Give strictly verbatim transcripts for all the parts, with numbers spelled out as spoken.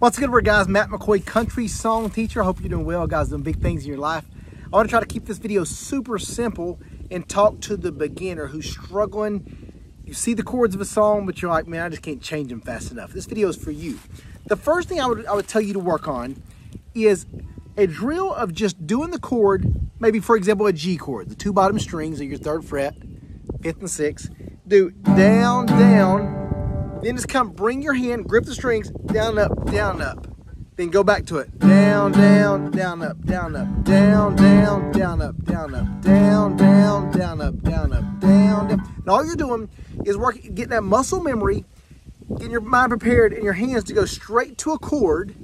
What's good, we're guys? Matt McCoy, country song teacher. I hope you're doing well, guys, doing big things in your life. I want to try to keep this video super simple and talk to the beginner who's struggling. You see the chords of a song, but you're like, man, I just can't change them fast enough. This video is for you. The first thing I would, I would tell you to work on is a drill of just doing the chord, maybe, for example, a G chord. The two bottom strings are your third fret, fifth and sixth. Do down, down. Then just come, bring your hand, grip the strings, down, up, down, up. Then go back to it. Down, down, down, up, down, up. Down, down, down, up, down, up. Down, down, down, up, down, up. Down, down. And all you're doing is working, getting that muscle memory, getting your mind prepared and your hands to go straight to a chord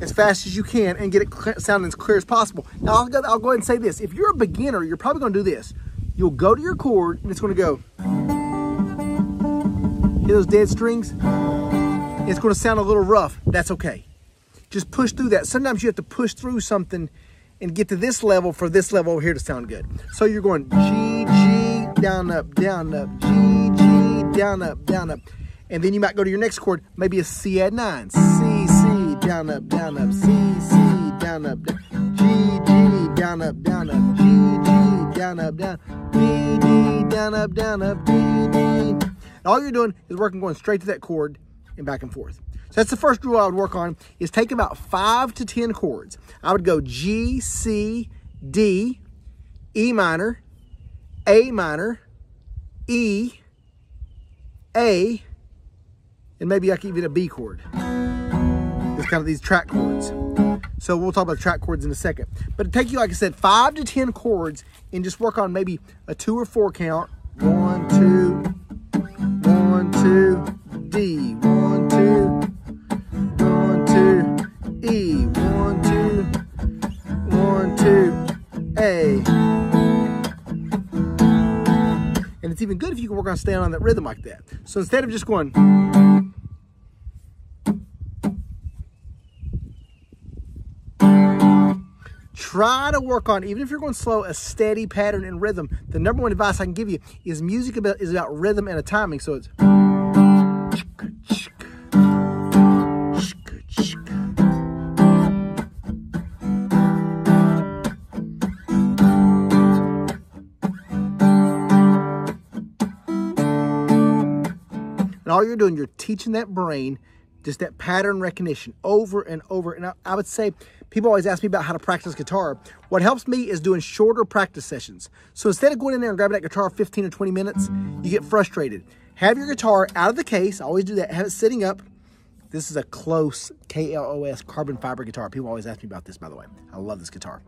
as fast as you can and get it sounding as clear as possible. Now, I'll go, I'll go ahead and say this. If you're a beginner, you're probably going to do this. You'll go to your chord and it's going to go... those dead strings, it's going to sound a little rough. That's okay. Just push through that. Sometimes you have to push through something and get to this level for this level over here to sound good. So you're going G, G, down, up, down, up, G, G, down, up, down, up. And then you might go to your next chord, maybe a C at nine. C, C, down, up, down, up, C, C, down, up, down, G, G, down, up, down, up, G, G, down, up, down, D, D, down, up, down, up, D, D. All you're doing is working going straight to that chord and back and forth. So that's the first rule I would work on, is take about five to ten chords. I would go G, C, D, E minor, A minor, E, A, and maybe I could even a B chord. It's kind of these track chords. So we'll talk about track chords in a second. But it'd take you, like I said, five to ten chords and just work on maybe a two or four count. One, two, two, D, one, two, one, two, E, one, two, one, two, A. And it's even good if you can work on staying on that rhythm like that. So instead of just going, try to work on, even if you're going slow, a steady pattern and rhythm. The number one advice I can give you is music about, is about rhythm and a timing. So it's and all you're doing, you're teaching that brain just that pattern recognition over and over. And I, I would say, people always ask me about how to practice guitar. What helps me is doing shorter practice sessions. So instead of going in there and grabbing that guitar fifteen or twenty minutes, you get frustrated. Have your guitar out of the case. I always do that. Have it sitting up. This is a Klos, K L O S, carbon fiber guitar. People always ask me about this, by the way. I love this guitar.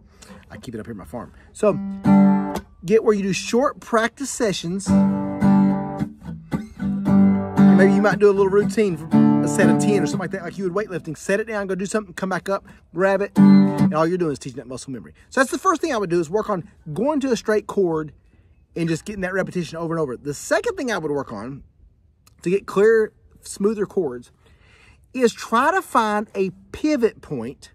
I keep it up here in my farm. So get where you do short practice sessions. Maybe you might do a little routine for a set of ten or something like that, like you would weightlifting. Set it down, go do something, come back up, grab it, and all you're doing is teaching that muscle memory. So that's the first thing I would do, is work on going to a straight chord and just getting that repetition over and over. The second thing I would work on to get clear, smoother chords is try to find a pivot point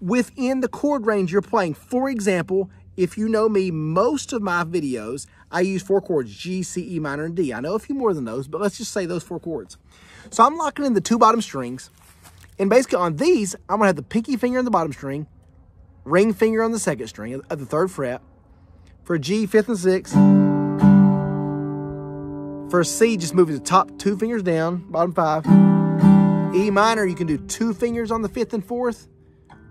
within the chord range you're playing. For example, if you know me, most of my videos, I use four chords, G, C, E minor, and D. I know a few more than those, but let's just say those four chords. So I'm locking in the two bottom strings, and basically on these, I'm gonna have the pinky finger on the bottom string, ring finger on the second string of the third fret, for G, fifth and sixth. For C, just move the top two fingers down, bottom five. E minor, you can do two fingers on the fifth and fourth,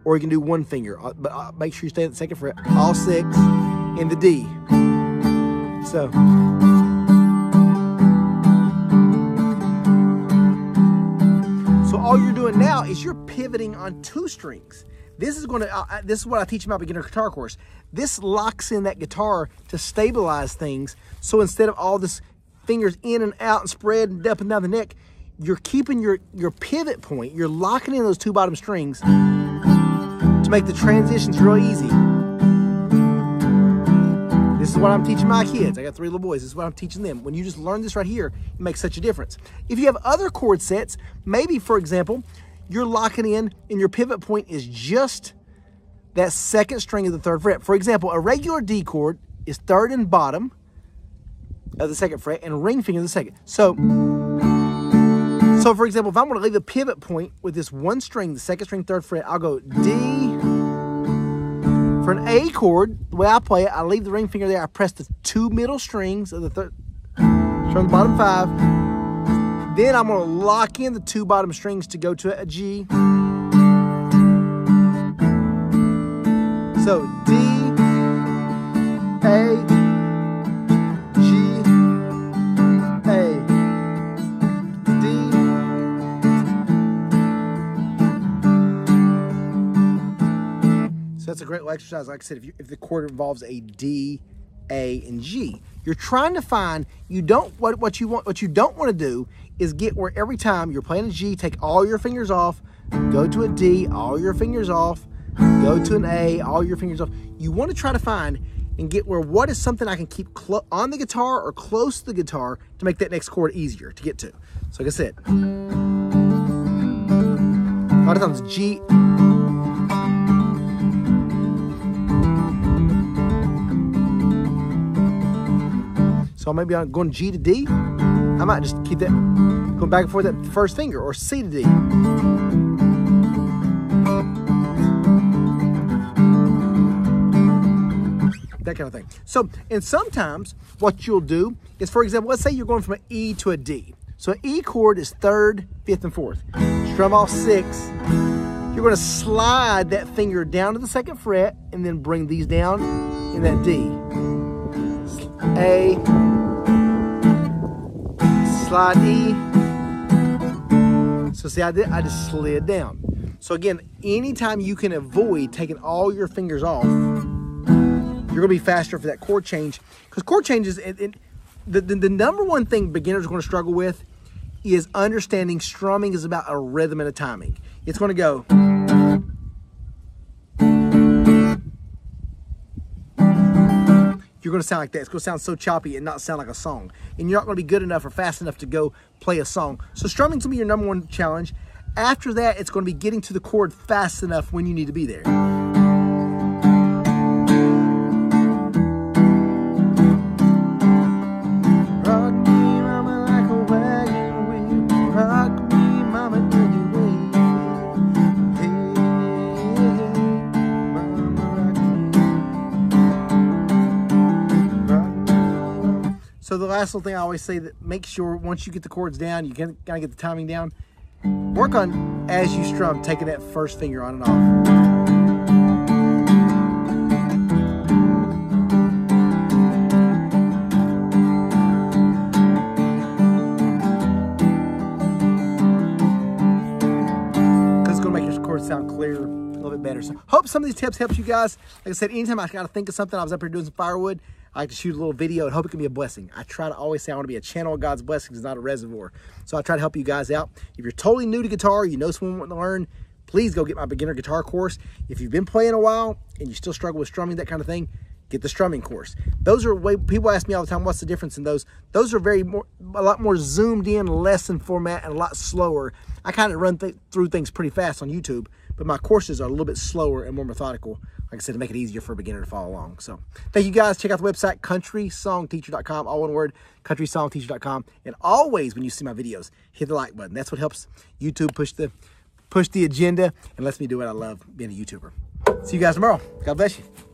or you can do one finger, but make sure you stay at the second fret, all six, and the D. So. So all you're doing now is you're pivoting on two strings. This is gonna, uh, this is what I teach in my beginner guitar course. This locks in that guitar to stabilize things. So instead of all this fingers in and out and spread and up and down the neck, you're keeping your, your pivot point. You're locking in those two bottom strings to make the transitions real easy. This is what I'm teaching my kids. I got three little boys. This is what I'm teaching them. When you just learn this right here, it makes such a difference. If you have other chord sets, maybe, for example, you're locking in and your pivot point is just that second string of the third fret. For example, a regular D chord is third and bottom of the second fret and ring finger of the second. So, So for example, if I'm going to leave the pivot point with this one string, the second string, third fret, I'll go D. For an A chord, the way I play it, I leave the ring finger there, I press the two middle strings of the third, from the bottom five. Then I'm going to lock in the two bottom strings to go to a G. So D, A, G, A, D. So that's a great little exercise. Like I said, if, you, if the chord involves a D, A, and G, you're trying to find you don't what what you want. What you don't want to do is get where every time you're playing a G, take all your fingers off, go to a D, all your fingers off. Go to an A, all your fingers off. You want to try to find and get where what is something I can keep on the guitar or close to the guitar to make that next chord easier to get to. So like I said, a lot of times G, so maybe I'm going G to D. I might just keep that going back and forth that first finger, or C to D. That kind of thing. So, and sometimes what you'll do is, for example, let's say you're going from an E to a D. So an E chord is third, fifth, and fourth. Strum off six. You're going to slide that finger down to the second fret and then bring these down in that D. A. Slide E. So see, I did, I just slid down. So again, anytime you can avoid taking all your fingers off, you're going to be faster for that chord change, because chord changes, it, it, the, the, the number one thing beginners are going to struggle with is understanding strumming is about a rhythm and a timing. It's going to go. You're going to sound like that. It's going to sound so choppy and not sound like a song. And you're not going to be good enough or fast enough to go play a song. So strumming's going to be your number one challenge. After that, it's going to be getting to the chord fast enough when you need to be there. So the last little thing I always say, that make sure once you get the chords down, you can kind of get the timing down. Work on, as you strum, taking that first finger on and off. Because it's going to make your chords sound clearer, a little bit better. So hope some of these tips helped you guys. Like I said, anytime I got to think of something, I was up here doing some firewood, I like to shoot a little video and hope it can be a blessing. I try to always say I want to be a channel of God's blessings, not a reservoir. So I try to help you guys out. If you're totally new to guitar, you know someone wanting to learn, please go get my beginner guitar course. If you've been playing a while and you still struggle with strumming, that kind of thing, get the strumming course. Those are way, people ask me all the time, what's the difference in those? Those are very more, a lot more zoomed in lesson format and a lot slower. I kind of run th through things pretty fast on YouTube, but my courses are a little bit slower and more methodical. Like I said, to make it easier for a beginner to follow along. So thank you guys. Check out the website, country song teacher dot com, all one word, country song teacher dot com. And always, when you see my videos, hit the like button. That's what helps YouTube push the, push the agenda and lets me do what I love, being a YouTuber. See you guys tomorrow. God bless you.